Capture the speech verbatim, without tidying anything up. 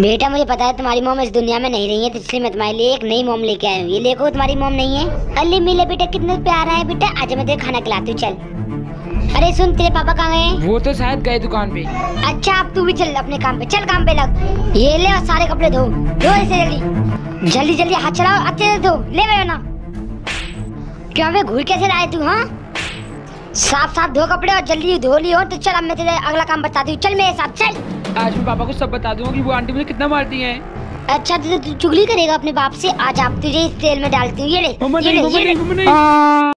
बेटा मुझे पता है तुम्हारी मोम इस दुनिया में नहीं रही है, तो इसलिए मैं तुम्हारे लिए एक नई मोम लेके आया हूँ। ये देखो तुम्हारी मोम नहीं है। अली मिले बेटा, कितने प्यारा है बेटा, आज मैं तेरे खाना खिलाती हूँ। चल। अरे सुन, तेरे पापा कहाँ गए? वो तो शायद गए दुकान पे। अच्छा अब तू भी चल अपने काम पे, चल काम पे लग। ये ले और सारे कपड़े धो, धो इसे जल्दी जल्दी जल्दी, हाथ चलाओ अच्छे से धो। ले बेटा क्यों मैं घूर कैसे लाए तू? हाँ साफ साफ धो कपड़े और जल्दी धो ली हो तो चल, अब मैं तेरे अगला काम बताती हूँ, चल मेरे साथ चल। आज मैं पापा को सब बता दूंगा कि वो आंटी मुझे कितना मारती है। अच्छा तुझे चुगली करेगा अपने बाप से, आज आप तुझे इस तेल में डालती हूँ। ये ले, ये ले, ये ले।